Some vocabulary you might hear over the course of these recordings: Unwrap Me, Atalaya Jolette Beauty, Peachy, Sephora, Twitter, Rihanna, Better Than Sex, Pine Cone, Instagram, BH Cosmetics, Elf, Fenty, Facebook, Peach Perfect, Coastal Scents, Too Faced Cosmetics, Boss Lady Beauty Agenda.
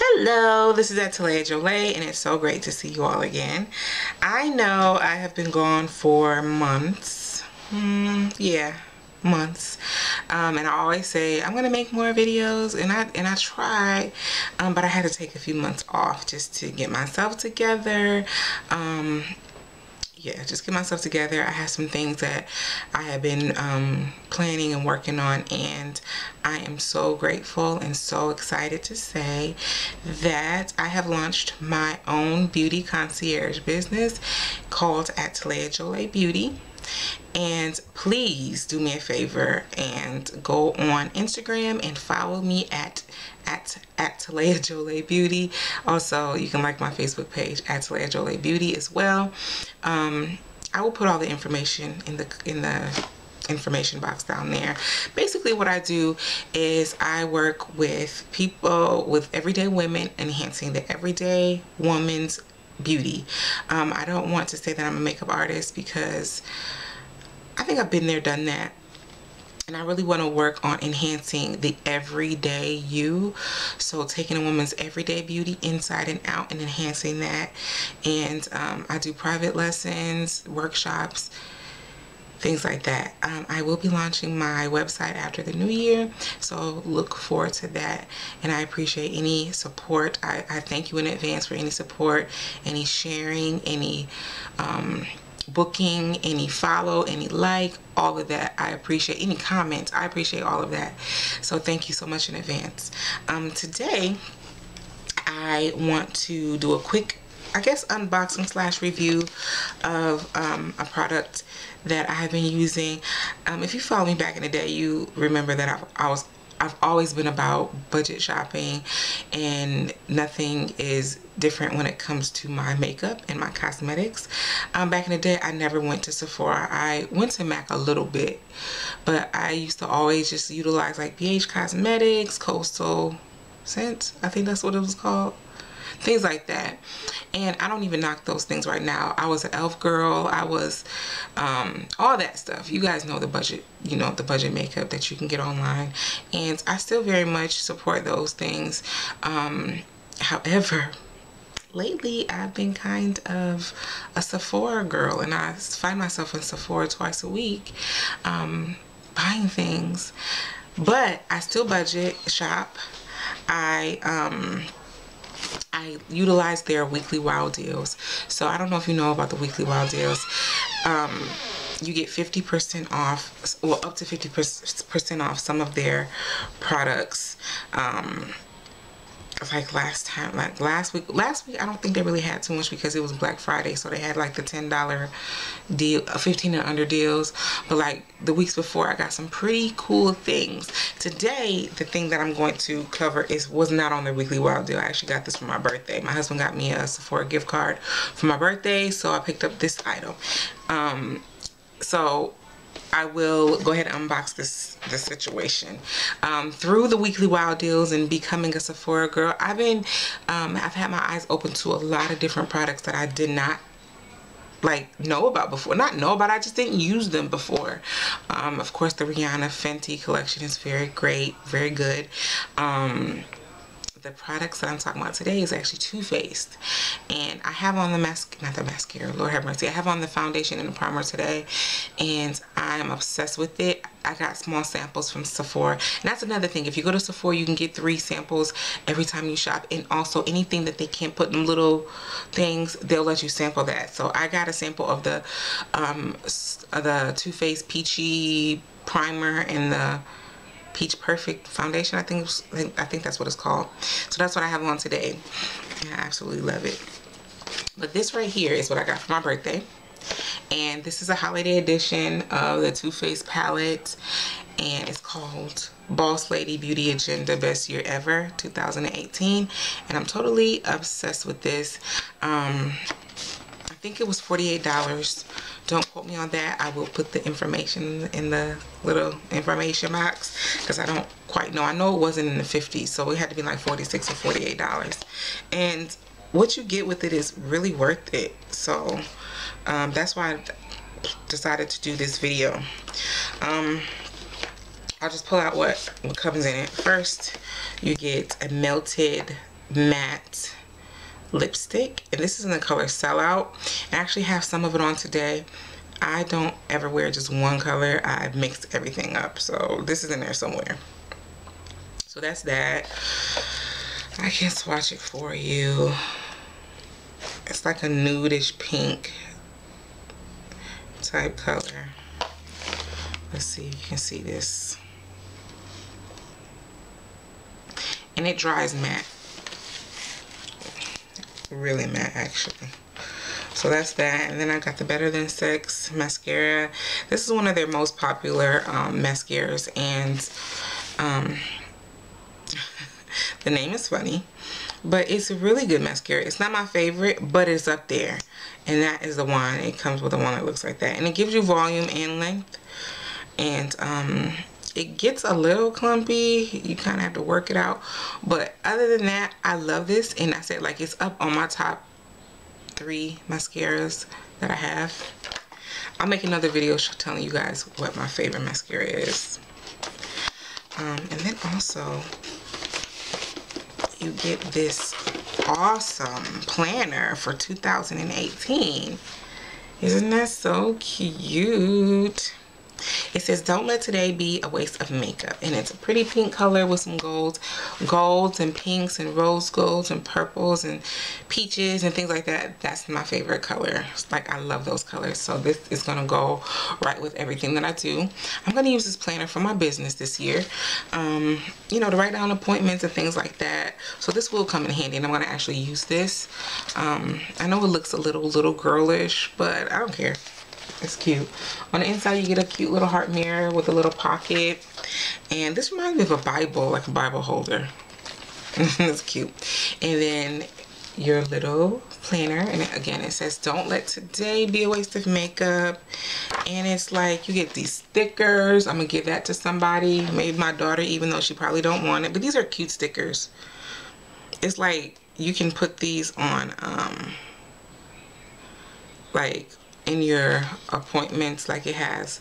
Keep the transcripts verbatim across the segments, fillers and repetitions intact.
Hello, this is Atalaya Jolette, and it's so great to see you all again. I know I have been gone for months. Mm, yeah, months. Um, and I always say I'm gonna make more videos, and I and I try, um, but I had to take a few months off just to get myself together. Um, yeah, just get myself together. I have some things that I have been um, planning and working on, and I am so grateful and so excited to say that I have launched my own beauty concierge business called Atalaya Jolette Beauty. And please do me a favor and go on Instagram and follow me at at Atalaya Jolette Beauty. Also, you can like my Facebook page, Atalaya Jolette Beauty, as well. Um, I will put all the information in the in the information box down there. Basically, what I do is I work with people, with everyday women, enhancing the everyday woman's beauty. Um, I don't want to say that I'm a makeup artist because I think I've been there, done that. And I really want to work on enhancing the everyday you. So taking a woman's everyday beauty inside and out and enhancing that. And um, I do private lessons, workshops, things like that. Um, I will be launching my website after the new year, so look forward to that. And I appreciate any support. I, I thank you in advance for any support, any sharing, any um, booking, any follow, any like, all of that. I appreciate any comments. I appreciate all of that. So thank you so much in advance. Um, today, I want to do a quick, I guess, unboxing slash review of um, a product that I have been using. Um, if you follow me back in the day, you remember that I've, I was, I've always been about budget shopping, and nothing is different when it comes to my makeup and my cosmetics. Um, back in the day, I never went to Sephora. I went to MAC a little bit, but I used to always just utilize like B H Cosmetics, Coastal Scents, I think that's what it was called. Things like that. And I don't even knock those things right now. I was an Elf girl. I was um, all that stuff. You guys know the budget, you know, the budget makeup that you can get online. And I still very much support those things. Um, however, lately I've been kind of a Sephora girl, and I find myself in Sephora twice a week um, buying things. But I still budget shop. I... Um, I utilize their weekly wild deals. So I don't know if you know about the weekly wild deals. Um, you get fifty percent off, well, up to fifty percent off some of their products. Um, like last time, like last week, last week I don't think they really had too much because it was Black Friday. So they had like the ten dollar deal, fifteen and under deals. But like the weeks before, I got some pretty cool things. Today, the thing that I'm going to cover is was not on the weekly wild deal. I actually got this for my birthday. My husband got me a Sephora gift card for my birthday, so I picked up this item. Um, so I will go ahead and unbox this this situation. Um, through the weekly wild deals and becoming a Sephora girl, I've been um, I've had my eyes open to a lot of different products that I did not like know about before. Not know about, I just didn't use them before. Um, of course, the Rihanna Fenty collection is very great, very good. Um, the products that I'm talking about today is actually Too Faced, and I have on the mask, not the mascara, Lord have mercy, I have on the foundation and the primer today, and I'm obsessed with it. I got small samples from Sephora, and that's another thing. If you go to Sephora, you can get three samples every time you shop, and also anything that they can't put in little things, they'll let you sample that. So I got a sample of the um, the Too Faced Peachy primer and the Peach Perfect foundation, I think I think that's what it's called. So that's what I have on today. I absolutely love it. But this right here is what I got for my birthday, and this is a holiday edition of the Too Faced palette, and it's called Boss Lady Beauty Agenda Best Year Ever two thousand eighteen, and I'm totally obsessed with this. Um, I think it was forty-eight dollars. Don't quote me on that. I will put the information in the little information box because I don't quite know. I know it wasn't in the fifties, so it had to be like forty-six or forty-eight dollars. And what you get with it is really worth it. So um, that's why I decided to do this video. Um, I'll just pull out what, what comes in it. First, you get a melted matte lipstick, and this is in the color Sellout. I actually have some of it on today. I don't ever wear just one color. I mix everything up, so this is in there somewhere. So that's that. I can swatch it for you. It's like a nudish pink type color. Let's see if you can see this. And it dries matte. Really matte, actually. So that's that. And then I got the Better Than Sex mascara. This is one of their most popular um, mascaras. And um, the name is funny. But it's a really good mascara. It's not my favorite, but it's up there. And that is the one. It comes with the one that looks like that. And it gives you volume and length. And um, it gets a little clumpy. You kind of have to work it out. But other than that, I love this. And I said, like, it's up on my top three mascaras that I have. I'll make another video telling you guys what my favorite mascara is. Um, and then also, you get this awesome planner for two thousand eighteen. Isn't that so cute? It says, don't let today be a waste of makeup. And it's a pretty pink color with some golds, golds and pinks and rose golds and purples and peaches and things like that. That's my favorite color. It's like, I love those colors. So this is going to go right with everything that I do. I'm going to use this planner for my business this year. Um, you know, to write down appointments and things like that. So this will come in handy, and I'm going to actually use this. Um, I know it looks a little, little girlish, but I don't care. It's cute. On the inside, you get a cute little heart mirror with a little pocket. And this reminds me of a Bible, like a Bible holder. It's cute. And then your little planner. And again, it says, don't let today be a waste of makeup. And it's like, you get these stickers. I'm going to give that to somebody. Maybe my daughter, even though she probably don't want it. But these are cute stickers. It's like, you can put these on, um, like, in your appointments. Like, it has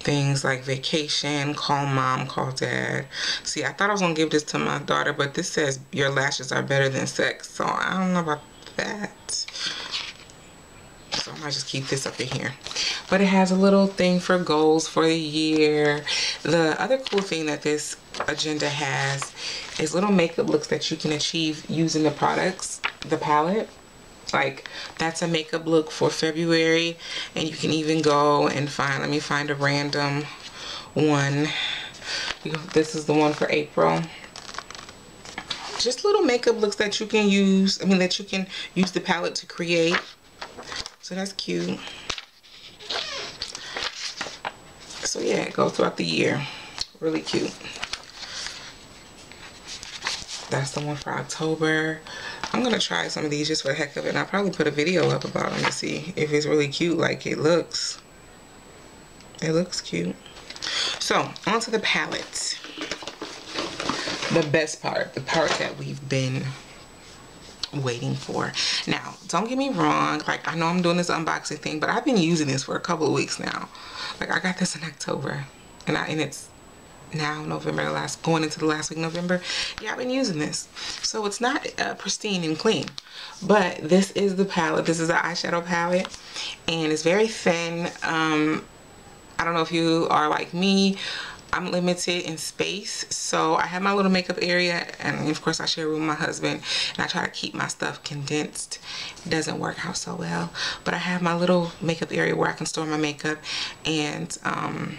things like vacation, call mom, call dad. See, I thought I was gonna give this to my daughter, but this says your lashes are better than sex, so I don't know about that. So I might just keep this up in here. But it has a little thing for goals for the year. The other cool thing that this agenda has is little makeup looks that you can achieve using the products, the palette. Like, that's a makeup look for February, and you can even go and find, let me find a random one. This is the one for April. Just little makeup looks that you can use, I mean, that you can use the palette to create. So that's cute. So yeah, it goes throughout the year. Really cute. That's the one for October. I'm going to try some of these just for the heck of it. And I'll probably put a video up about them to see if it's really cute like it looks. It looks cute. So, on to the palette. The best part. The part that we've been waiting for. Now, don't get me wrong. Like, I know I'm doing this unboxing thing, but I've been using this for a couple of weeks now. Like, I got this in October. And, I, and it's... now November, last going into the last week November. Yeah, I've been using this, so it's not uh, pristine and clean, but this is the palette. This is the eyeshadow palette, and it's very thin. um I don't know if you are like me. I'm limited in space, so I have my little makeup area, and of course I share a room with my husband, and I try to keep my stuff condensed. It doesn't work out so well, but I have my little makeup area where I can store my makeup, and um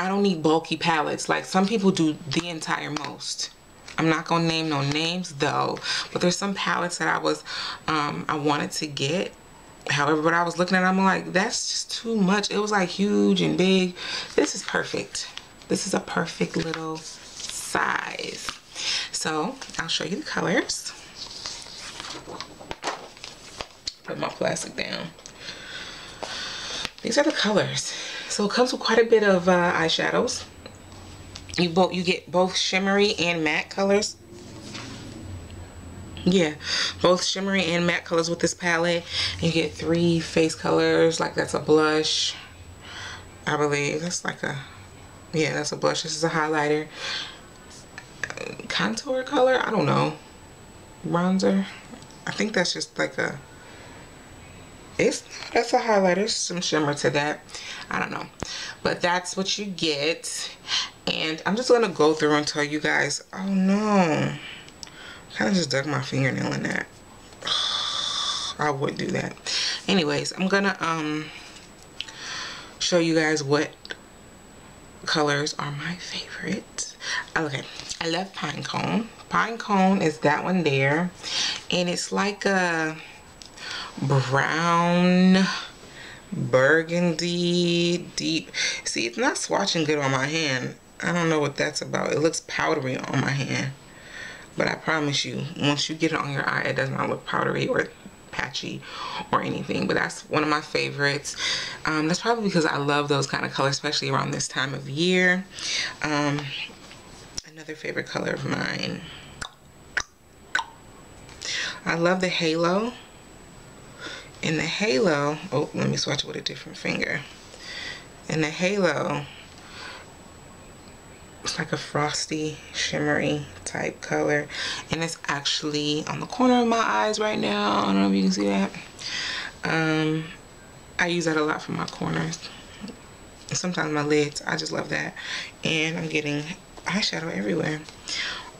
I don't need bulky palettes. Like, some people do the entire most. I'm not gonna name no names though, but there's some palettes that I was, um, I wanted to get. However, what I was looking at, I'm like, that's just too much. It was like huge and big. This is perfect. This is a perfect little size. So I'll show you the colors. Put my plastic down. These are the colors. So it comes with quite a bit of uh, eyeshadows. You both you get both shimmery and matte colors. Yeah, both shimmery and matte colors with this palette. You get three face colors. Like, that's a blush, I believe. That's like a yeah, that's a blush. This is a highlighter. contour color. I don't know. Bronzer. I think that's just like a, it's, that's a highlighter. There's some shimmer to that. I don't know. But that's what you get. And I'm just going to go through and tell you guys. Oh no. I kind of just dug my fingernail in that. I would do that. Anyways, I'm going to um show you guys what colors are my favorite. Okay. I love Pine Cone. Pine Cone is that one there. And it's like a brown burgundy deep. See, it's not swatching good on my hand. I don't know what that's about. It looks powdery on my hand, but I promise you, once you get it on your eye, it does not look powdery or patchy or anything. But that's one of my favorites. Um, that's probably because I love those kind of colors, especially around this time of year. Um, another favorite color of mine, I love the halo. In the halo, oh, let me swatch it with a different finger. In the halo, it's like a frosty, shimmery type color. And it's actually on the corner of my eyes right now. I don't know if you can see that. Um, I use that a lot for my corners. Sometimes my lids, I just love that. And I'm getting eyeshadow everywhere.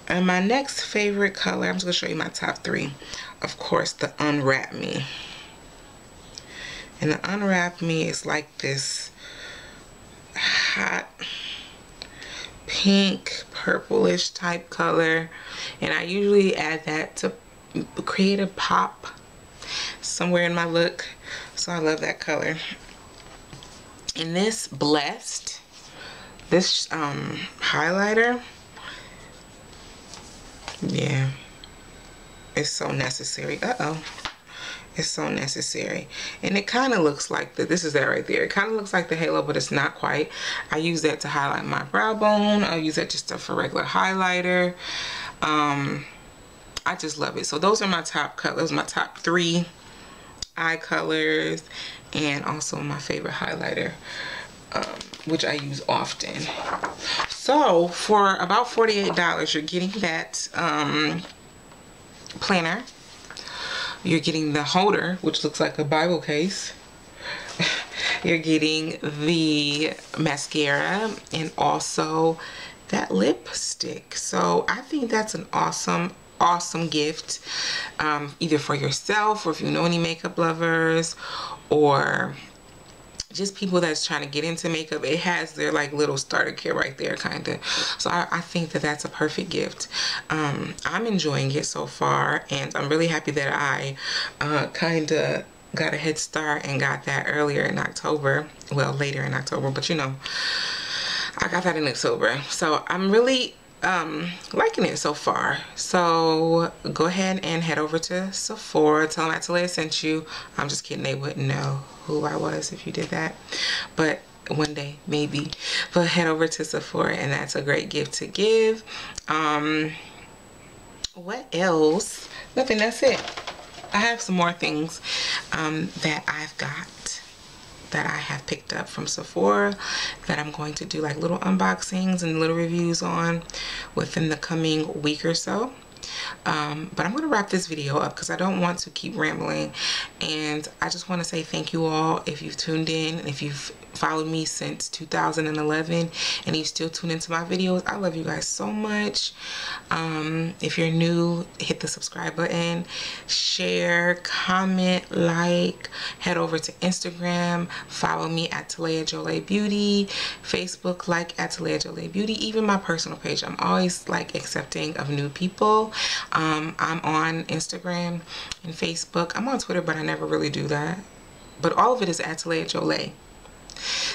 And my next favorite color, I'm just gonna show you my top three. Of course, the Unwrap Me. And the Unwrap Me is like this hot pink, purplish type color. And I usually add that to create a pop somewhere in my look. So I love that color. And this Blessed, this um, highlighter, yeah, it's so necessary. Uh-oh. It's so necessary. And it kind of looks like the, this is that right there. It kind of looks like the halo, but it's not quite. I use that to highlight my brow bone. I use that just for regular highlighter. Um, I just love it. So those are my top colors, my top three eye colors, and also my favorite highlighter, um, which I use often. So for about forty-eight dollars, you're getting that um, planner. You're getting the holder, which looks like a Bible case. You're getting the mascara and also that lipstick. So I think that's an awesome, awesome gift, um, either for yourself or if you know any makeup lovers or just people that's trying to get into makeup. It has their like little starter kit right there, kind of. So I, I think that that's a perfect gift. Um, I'm enjoying it so far, and I'm really happy that I uh, kind of got a head start and got that earlier in October. Well, later in October, but you know, I got that in October. So I'm really um liking it so far. So go ahead and head over to Sephora, tell them Atalaya sent you. I'm just kidding, they wouldn't know who I was if you did that, but one day maybe. But head over to Sephora, and that's a great gift to give. Um what else? Nothing, that's it. I have some more things um that I've got, that I have picked up from Sephora, that I'm going to do like little unboxings and little reviews on within the coming week or so. Um, but I'm going to wrap this video up because I don't want to keep rambling, and I just want to say thank you all if you've tuned in, if you've followed me since two thousand eleven and you still tune into my videos. I love you guys so much. Um, if you're new, hit the subscribe button, share, comment, like, head over to Instagram, follow me at Atalaya Jolette Beauty, Facebook, like Atalaya Jolette Beauty, even my personal page. I'm always like accepting of new people. Um, I'm on Instagram and Facebook. I'm on Twitter, but I never really do that. But all of it is Atalaya Jolette.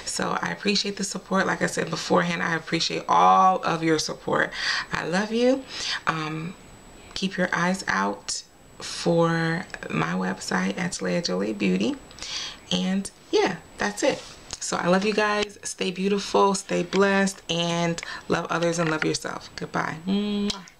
So I appreciate the support. Like I said beforehand, I appreciate all of your support. I love you. Um, keep your eyes out for my website, Atalaya Jolette Beauty. And yeah, that's it. So I love you guys. Stay beautiful, stay blessed, and love others and love yourself. Goodbye. Mwah.